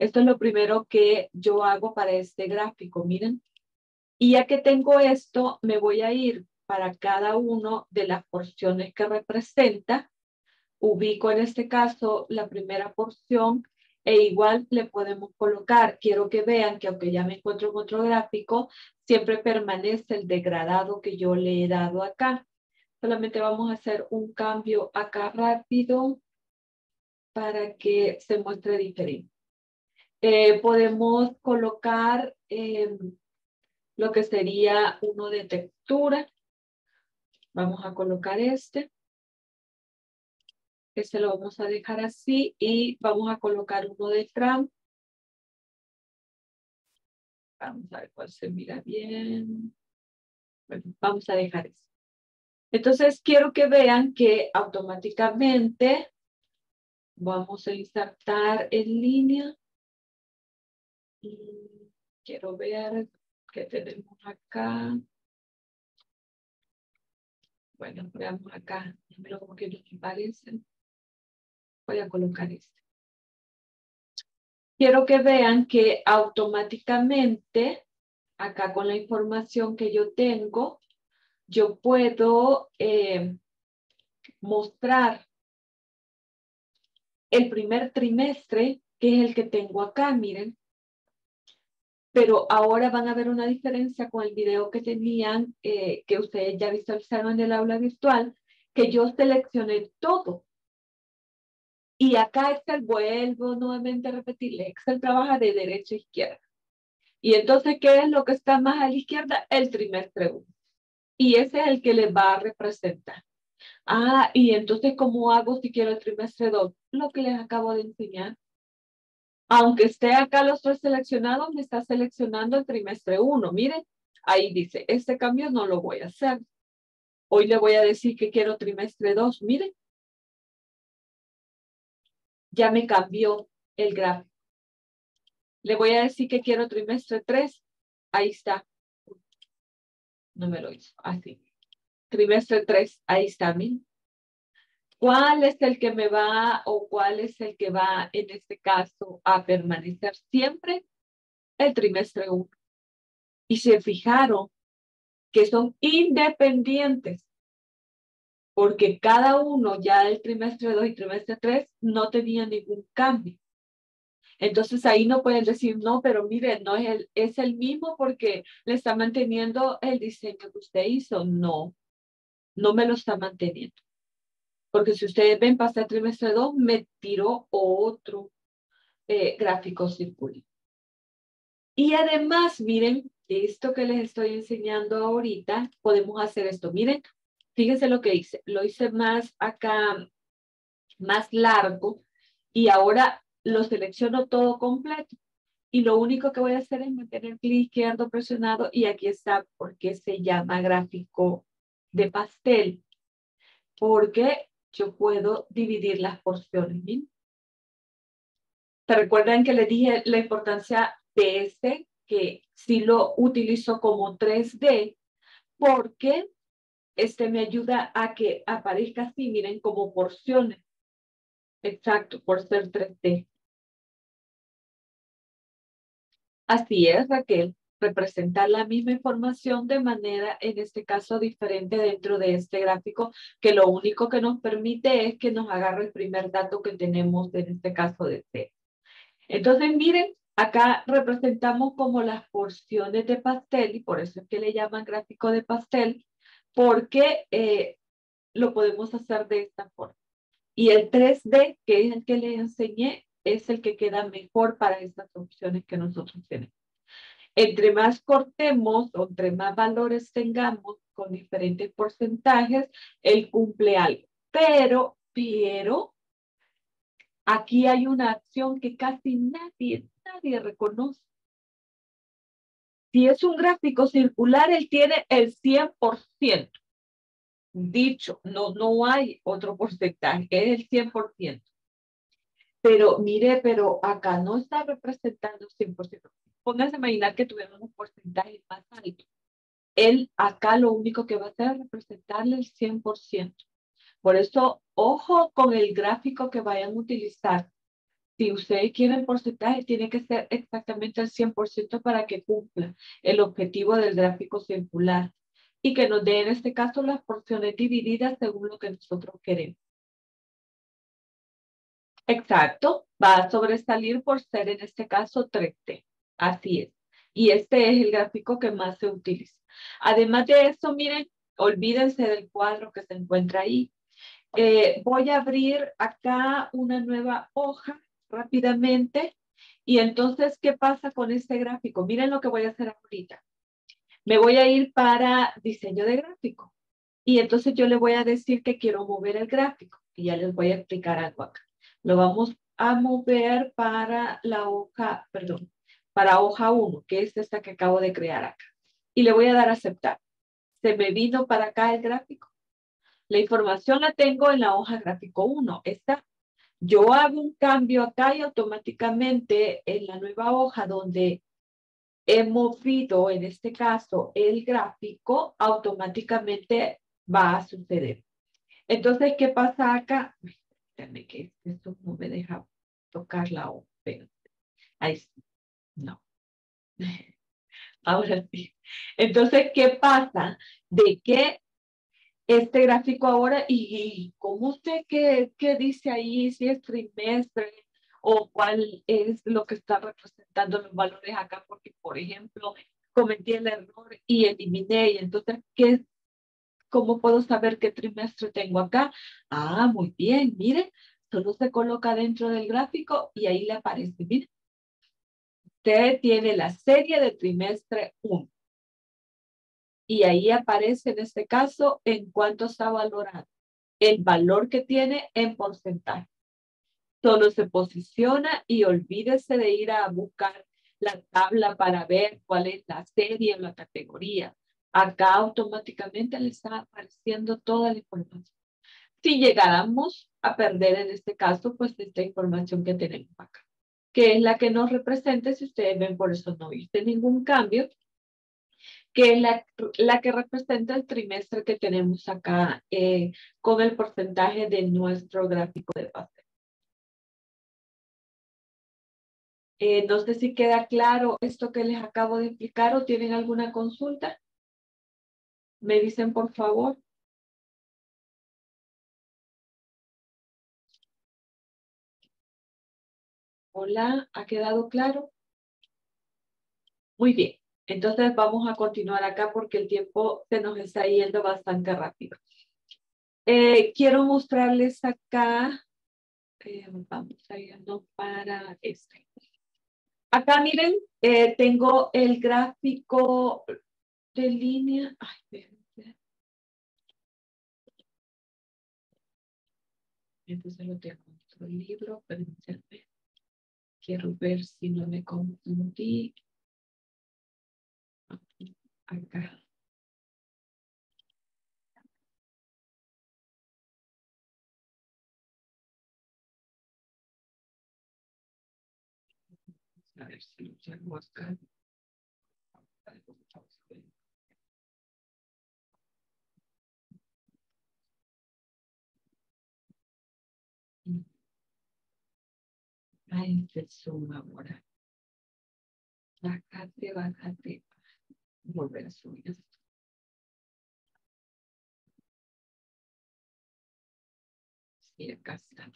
Esto es lo primero que yo hago para este gráfico, miren. Y ya que tengo esto, me voy a ir para cada una de las porciones que representa. Ubico en este caso la primera porción e igual le podemos colocar. Quiero que vean que aunque ya me encuentro en otro gráfico, siempre permanece el degradado que yo le he dado acá. Solamente vamos a hacer un cambio acá rápido para que se muestre diferente. Eh, podemos colocar eh, lo que sería uno de textura. Vamos a colocar este. Este lo vamos a dejar así y vamos a colocar uno de tram. Vamos a ver cuál se mira bien. Bueno, vamos a dejar este. Entonces quiero que vean que automáticamente vamos a insertar en línea. Y quiero ver qué tenemos acá. Bueno, veamos acá, primero como que nos parecen. Voy a colocar este. Quiero que vean que automáticamente, acá con la información que yo tengo, yo puedo eh, mostrar el primer trimestre, que es el que tengo acá, miren. Pero ahora van a ver una diferencia con el video que tenían, eh, que ustedes ya visualizaron en el aula virtual, que yo seleccioné todo. Y acá Excel, vuelvo nuevamente a repetirle, Excel trabaja de derecha a izquierda. Y entonces, ¿qué es lo que está más a la izquierda? El trimestre uno. Y ese es el que les va a representar. Ah, y entonces, ¿cómo hago si quiero el trimestre dos? Lo que les acabo de enseñar. Aunque esté acá los tres seleccionados, me está seleccionando el trimestre uno. Miren, ahí dice, este cambio no lo voy a hacer. Hoy le voy a decir que quiero trimestre dos. Miren, ya me cambió el gráfico. Le voy a decir que quiero trimestre tres. Ahí está. No me lo hizo, así. Trimestre tres, ahí está, miren. ¿Cuál es el que me va o cuál es el que va en este caso a permanecer siempre? El trimestre uno. Y se fijaron que son independientes, porque cada uno ya del trimestre dos y trimestre tres no tenía ningún cambio. Entonces ahí no pueden decir, no, pero mire, no es el, es el mismo porque le está manteniendo el diseño que usted hizo. No, no me lo está manteniendo. Porque si ustedes ven, pasé el trimestre dos, me tiró otro eh, gráfico circular. Y además, miren, esto que les estoy enseñando ahorita, podemos hacer esto. Miren, fíjense lo que hice. Lo hice más acá, más largo. Y ahora lo selecciono todo completo. Y lo único que voy a hacer es mantener el clic izquierdo presionado. Y aquí está, porque se llama gráfico de pastel. Porque yo puedo dividir las porciones. ¿Sí? ¿Te recuerdan que les dije la importancia de este? Que sí lo utilizo como tres D, porque este me ayuda a que aparezca así, miren, como porciones. Exacto, por ser tres D. Así es, Raquel, representar la misma información de manera, en este caso, diferente dentro de este gráfico, que lo único que nos permite es que nos agarre el primer dato que tenemos, en este caso, de C. Entonces, miren, acá representamos como las porciones de pastel, y por eso es que le llaman gráfico de pastel, porque eh, lo podemos hacer de esta forma. Y el tres D, que es el que les enseñé, es el que queda mejor para estas opciones que nosotros tenemos. Entre más cortemos o entre más valores tengamos con diferentes porcentajes, él cumple algo. Pero, pero, aquí hay una acción que casi nadie, nadie reconoce. Si es un gráfico circular, él tiene el cien por ciento dicho, no, no hay otro porcentaje, es el cien por ciento. Pero mire, pero acá no está representando cien por ciento. Póngase a imaginar que tuviéramos un porcentaje más alto. Él acá lo único que va a hacer es representarle el cien por ciento. Por eso, ojo con el gráfico que vayan a utilizar. Si ustedes quieren porcentaje, tiene que ser exactamente el cien por ciento para que cumpla el objetivo del gráfico circular y que nos dé en este caso las porciones divididas según lo que nosotros queremos. Exacto, va a sobresalir por ser en este caso tres D. Así es. Y este es el gráfico que más se utiliza. Además de eso, miren, olvídense del cuadro que se encuentra ahí. Eh, voy a abrir acá una nueva hoja rápidamente. Y entonces, ¿qué pasa con este gráfico? Miren lo que voy a hacer ahorita. Me voy a ir para diseño de gráfico. Y entonces yo le voy a decir que quiero mover el gráfico. Y ya les voy a explicar algo acá. Lo vamos a mover para la hoja, perdón, para hoja uno, que es esta que acabo de crear acá. Y le voy a dar a aceptar. Se me vino para acá el gráfico. La información la tengo en la hoja gráfico uno. Esta, yo hago un cambio acá y automáticamente en la nueva hoja donde he movido, en este caso, el gráfico, automáticamente va a suceder. Entonces, ¿qué pasa acá? Espérame que esto no me deja tocar la hoja. Ahí sí. No. Ahora sí. Entonces, ¿qué pasa? De que este gráfico ahora, y, y como usted que, que dice ahí, si es trimestre o cuál es lo que está representando los valores acá, porque por ejemplo cometí el error y eliminé, y entonces, ¿qué, ¿cómo puedo saber qué trimestre tengo acá? Ah, muy bien, mire, solo se coloca dentro del gráfico y ahí le aparece, mire. Usted tiene la serie de trimestre uno. Y ahí aparece en este caso en cuánto está valorado. El valor que tiene en porcentaje. Solo se posiciona y olvídese de ir a buscar la tabla para ver cuál es la serie o la categoría. Acá automáticamente le está apareciendo toda la información. Si llegáramos a perder en este caso, pues esta información que tenemos acá, que es la que nos representa, si ustedes ven, por eso no hice ningún cambio, que es la, la que representa el trimestre que tenemos acá eh, con el porcentaje de nuestro gráfico de base. Eh, no sé si queda claro esto que les acabo de explicar o tienen alguna consulta. Me dicen, por favor. Hola, ¿ha quedado claro? Muy bien. Entonces vamos a continuar acá porque el tiempo se nos está yendo bastante rápido. Eh, quiero mostrarles acá, eh, vamos a irnos para este. Acá miren, eh, tengo el gráfico de línea. Ay, espérense. Entonces lo tengo en otro libro, permítanme. Quiero ver si no me confundí. Acá. A ver si lo llevo acá. Ay, este zoom ahora. Bájate, bájate. Volver a subir esto. Sí, acá está.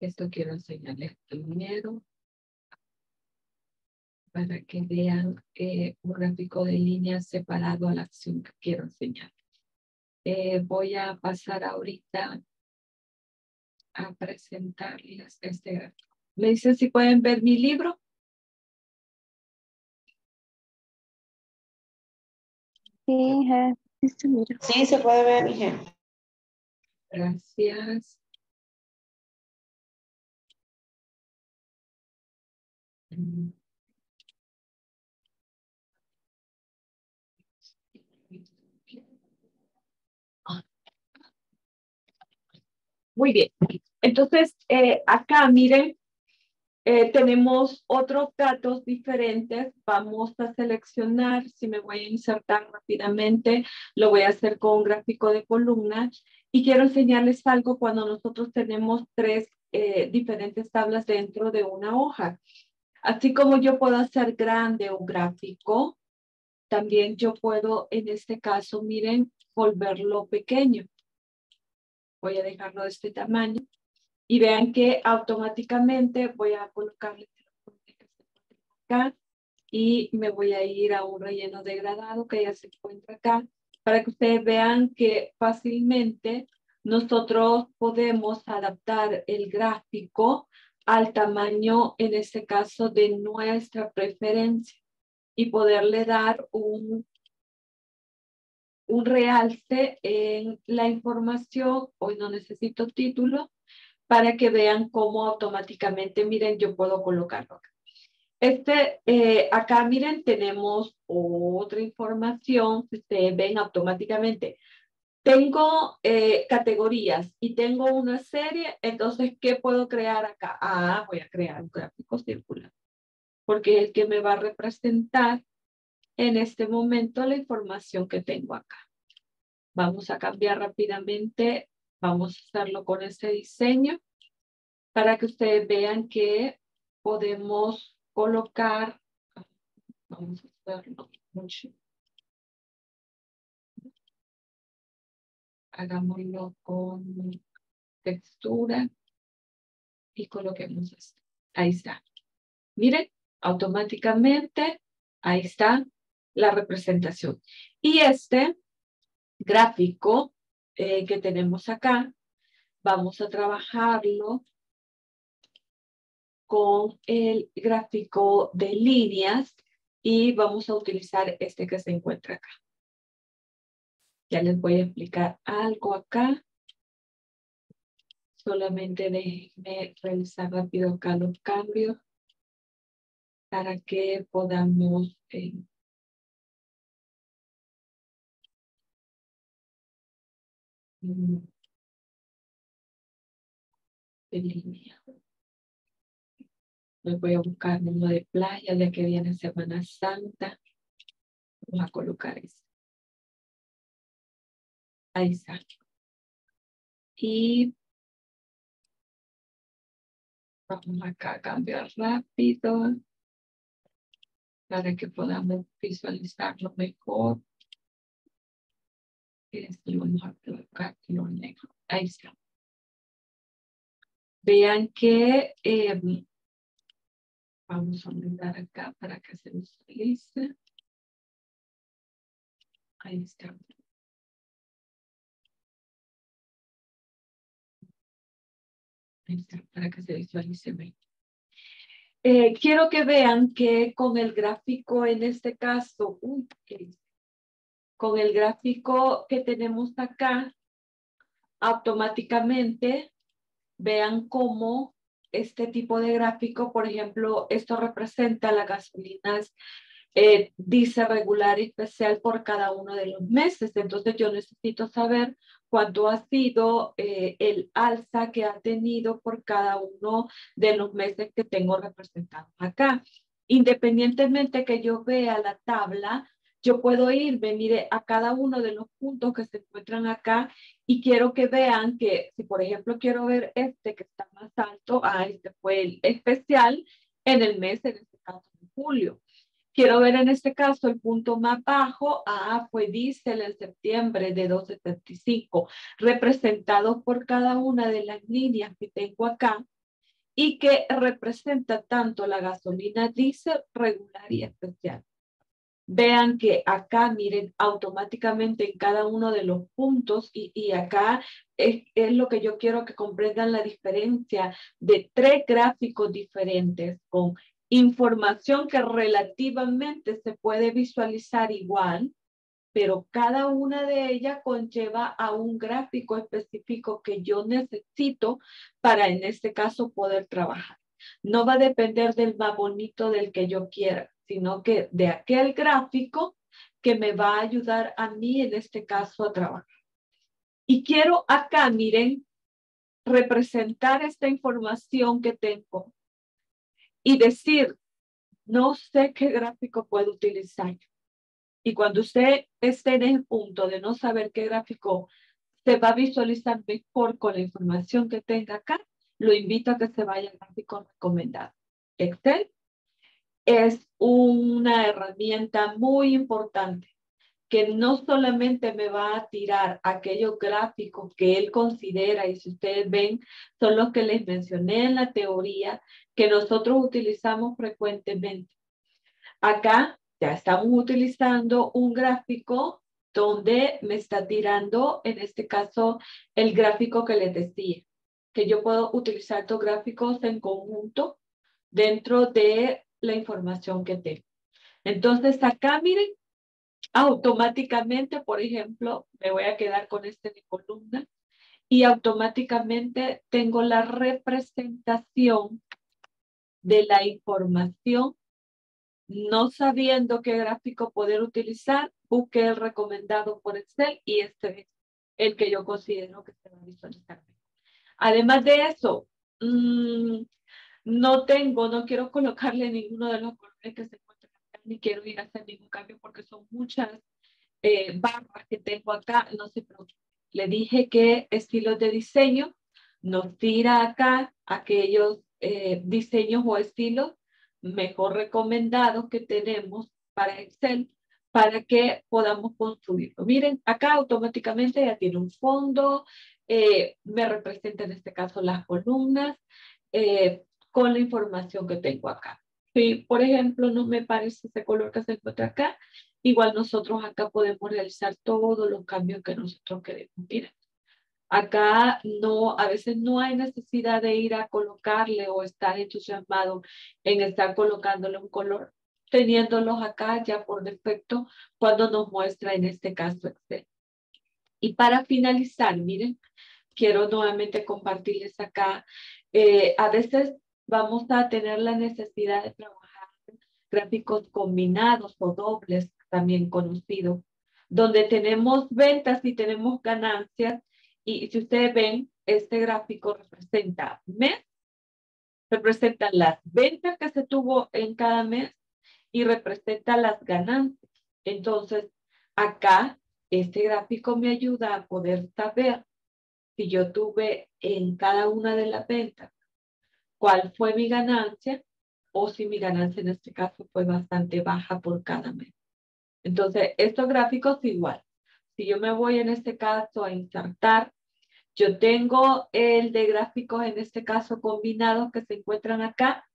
Esto quiero enseñarles primero para que vean eh, un gráfico de líneas separado a la acción que quiero enseñar. Eh, voy a pasar ahorita a presentarles este gráfico. ¿Me dicen si pueden ver mi libro? Sí, sí, se puede ver, hija. Gracias. Muy bien. Entonces, eh, acá, miren, eh, tenemos otros datos diferentes. Vamos a seleccionar, si me voy a insertar rápidamente, lo voy a hacer con un gráfico de columna. Y quiero enseñarles algo cuando nosotros tenemos tres eh, diferentes tablas dentro de una hoja. Así como yo puedo hacer grande un gráfico, también yo puedo, en este caso, miren, volverlo pequeño. Voy a dejarlo de este tamaño. Y vean que automáticamente voy a colocarle acá y me voy a ir a un relleno degradado que ya se encuentra acá para que ustedes vean que fácilmente nosotros podemos adaptar el gráfico al tamaño, en este caso, de nuestra preferencia y poderle dar un un realce en la información. Hoy no necesito título para que vean cómo automáticamente, miren, yo puedo colocarlo acá. Este, eh, acá, miren, tenemos otra información que ustedes ven automáticamente. Tengo eh, categorías y tengo una serie, entonces, ¿qué puedo crear acá? Ah, voy a crear un gráfico circular, porque es el que me va a representar en este momento la información que tengo acá. Vamos a cambiar rápidamente. Vamos a hacerlo con este diseño para que ustedes vean que podemos colocar. Vamos a hacerlo. Hagámoslo con textura y coloquemos esto. Ahí está. Miren, automáticamente ahí está la representación. Y este gráfico eh, que tenemos acá, vamos a trabajarlo con el gráfico de líneas y vamos a utilizar este que se encuentra acá. Ya les voy a explicar algo acá. Solamente déjenme realizar rápido acá los cambios para que podamos eh, de línea. Me voy a buscar uno de playa, de que viene Semana Santa. Vamos a colocar eso. Ahí está. Y vamos acá a cambiar rápido para que podamos visualizarlo mejor. Y vamos a colocar lo negro. Ahí está. Vean que eh, vamos a mandar acá para que se visualice. Ahí está. Ahí está, para que se visualice bien. Eh, quiero que vean que con el gráfico, en este caso, uh, con el gráfico que tenemos acá, automáticamente vean cómo este tipo de gráfico, por ejemplo, esto representa las gasolinas, eh, dice regular y especial por cada uno de los meses. Entonces yo necesito saber cuánto ha sido eh, el alza que ha tenido por cada uno de los meses que tengo representados acá. Independientemente que yo vea la tabla, yo puedo irme, mire, a cada uno de los puntos que se encuentran acá y quiero que vean que, si por ejemplo quiero ver este que está más alto, ah, este fue el especial en el mes, en este caso en julio. Quiero ver en este caso el punto más bajo, ah, fue diésel en septiembre de dos setenta y cinco, representado por cada una de las líneas que tengo acá y que representa tanto la gasolina diésel regular y especial. Vean que acá, miren, automáticamente en cada uno de los puntos y, y acá es, es lo que yo quiero que comprendan la diferencia de tres gráficos diferentes con información que relativamente se puede visualizar igual, pero cada una de ellas conlleva a un gráfico específico que yo necesito para, en este caso, poder trabajar. No va a depender del más bonito del que yo quiera, sino que de aquel gráfico que me va a ayudar a mí, en este caso, a trabajar. Y quiero acá, miren, representar esta información que tengo y decir, no sé qué gráfico puedo utilizar. Y cuando usted esté en el punto de no saber qué gráfico se va a visualizar mejor con la información que tenga acá, lo invito a que se vaya al gráfico recomendado. Excel es una herramienta muy importante que no solamente me va a tirar aquellos gráficos que él considera, y si ustedes ven, son los que les mencioné en la teoría, que nosotros utilizamos frecuentemente. Acá ya estamos utilizando un gráfico donde me está tirando, en este caso, el gráfico que les decía, que yo puedo utilizar dos gráficos en conjunto dentro de la información que tengo. Entonces, acá, miren, automáticamente, por ejemplo, me voy a quedar con este de columna y automáticamente tengo la representación de la información. No sabiendo qué gráfico poder utilizar, busqué el recomendado por Excel y este es el que yo considero que se va a visualizar. Además de eso, mmm, no tengo, no quiero colocarle ninguno de los colores que se ni quiero ir a hacer ningún cambio porque son muchas eh, barras que tengo acá, no se preocupe. Le dije que estilos de diseño nos tira acá aquellos eh, diseños o estilos mejor recomendados que tenemos para Excel para que podamos construirlo. Miren, acá automáticamente ya tiene un fondo, eh, me representa en este caso las columnas eh, con la información que tengo acá. Si, por ejemplo, no me parece ese color que se encuentra acá, igual nosotros acá podemos realizar todos los cambios que nosotros queremos. Mira, acá no, a veces no hay necesidad de ir a colocarle o estar entusiasmado en estar colocándole un color, teniéndolos acá ya por defecto cuando nos muestra en este caso Excel. Y para finalizar, miren, quiero nuevamente compartirles acá, eh, a veces vamos a tener la necesidad de trabajar gráficos combinados o dobles, también conocidos, donde tenemos ventas y tenemos ganancias. Y si ustedes ven, este gráfico representa mes, representa las ventas que se tuvo en cada mes y representa las ganancias. Entonces, acá, este gráfico me ayuda a poder saber si yo tuve en cada una de las ventas cuál fue mi ganancia, o si mi ganancia en este caso fue bastante baja por cada mes. Entonces, estos gráficos igual. Si yo me voy en este caso a insertar, yo tengo el de gráficos en este caso combinados que se encuentran acá.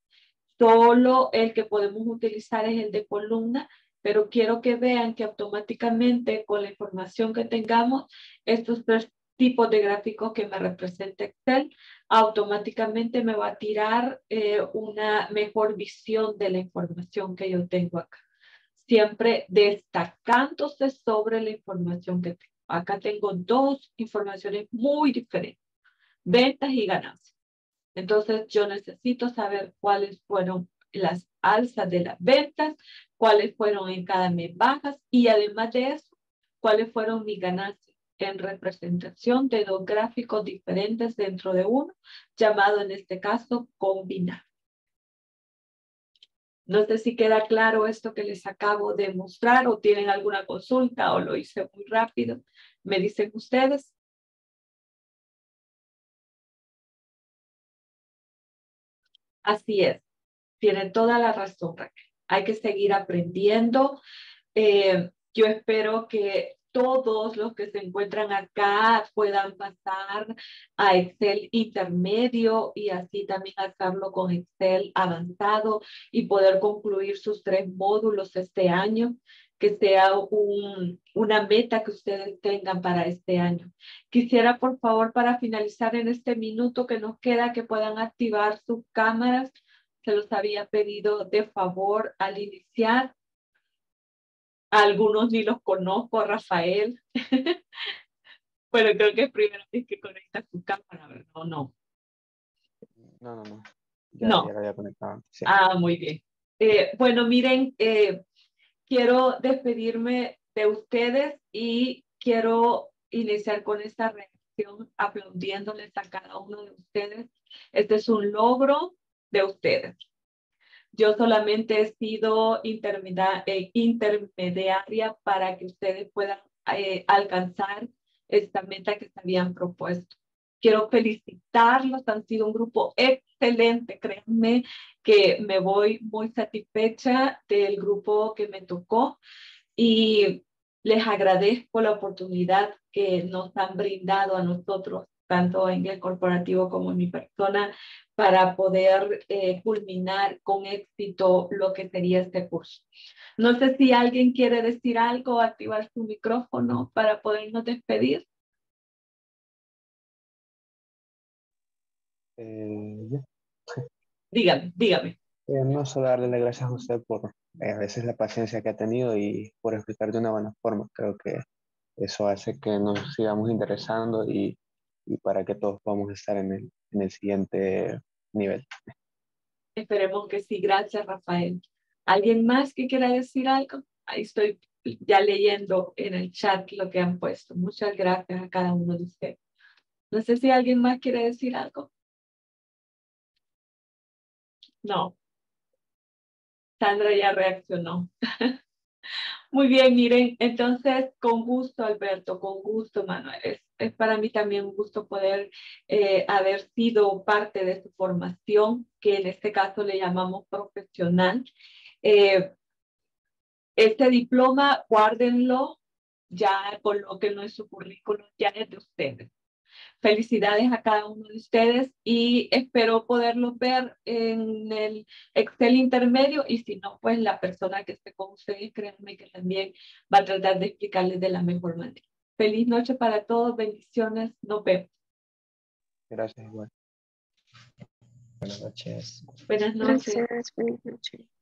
Solo el que podemos utilizar es el de columna, pero quiero que vean que automáticamente con la información que tengamos, estos tres tipos de gráficos que me representa Excel, automáticamente me va a tirar eh, una mejor visión de la información que yo tengo acá. Siempre destacándose sobre la información que tengo. Acá tengo dos informaciones muy diferentes, ventas y ganancias. Entonces yo necesito saber cuáles fueron las alzas de las ventas, cuáles fueron en cada mes bajas y además de eso, cuáles fueron mis ganancias, en representación de dos gráficos diferentes dentro de uno, llamado en este caso combinar. No sé si queda claro esto que les acabo de mostrar o tienen alguna consulta o lo hice muy rápido. ¿Me dicen ustedes? Así es. Tienen toda la razón, Raquel. Hay que seguir aprendiendo. Eh, yo espero que todos los que se encuentran acá puedan pasar a Excel intermedio y así también hacerlo con Excel avanzado y poder concluir sus tres módulos este año, que sea un, una meta que ustedes tengan para este año. Quisiera, por favor, para finalizar en este minuto que nos queda, que puedan activar sus cámaras. Se los había pedido de favor al iniciar. Algunos ni los conozco, Rafael. Bueno, creo que es primera vez que conectas tu cámara, ¿verdad? ¿O no? No, no, no. Ya, no. Ya la había conectado. Sí. Ah, muy bien. Eh, bueno, miren, eh, quiero despedirme de ustedes y quiero iniciar con esta reacción satisfacción aplaudiéndoles a cada uno de ustedes. Este es un logro de ustedes. Yo solamente he sido intermediaria para que ustedes puedan eh, alcanzar esta meta que se habían propuesto. Quiero felicitarlos, han sido un grupo excelente, créanme que me voy muy satisfecha del grupo que me tocó y les agradezco la oportunidad que nos han brindado a nosotros, tanto en el corporativo como en mi persona, para poder eh, culminar con éxito lo que sería este curso. No sé si alguien quiere decir algo, activar su micrófono para podernos despedir. Eh, yeah. Dígame, dígame. Eh, no, solo darle las gracias a usted por eh, a veces la paciencia que ha tenido y por explicar de una buena forma. Creo que eso hace que nos sigamos interesando y, y para que todos podamos estar en el, en el siguiente nivel. Esperemos que sí. Gracias, Rafael. ¿Alguien más que quiera decir algo? Ahí estoy ya leyendo en el chat lo que han puesto. Muchas gracias a cada uno de ustedes. No sé si alguien más quiere decir algo. No. Sandra ya reaccionó. Muy bien, miren, entonces con gusto, Alberto, con gusto, Manuel. Es, es para mí también un gusto poder eh, haber sido parte de su formación, que en este caso le llamamos profesional. Eh, este diploma, guárdenlo, ya colóquenlo en su currículum, ya es de ustedes. Felicidades a cada uno de ustedes y espero poderlos ver en el Excel intermedio y si no, pues la persona que esté con ustedes, créanme que también va a tratar de explicarles de la mejor manera. Feliz noche para todos, bendiciones, nos vemos. Gracias, igual. Buenas noches. Buenas noches. Gracias, buenas noches.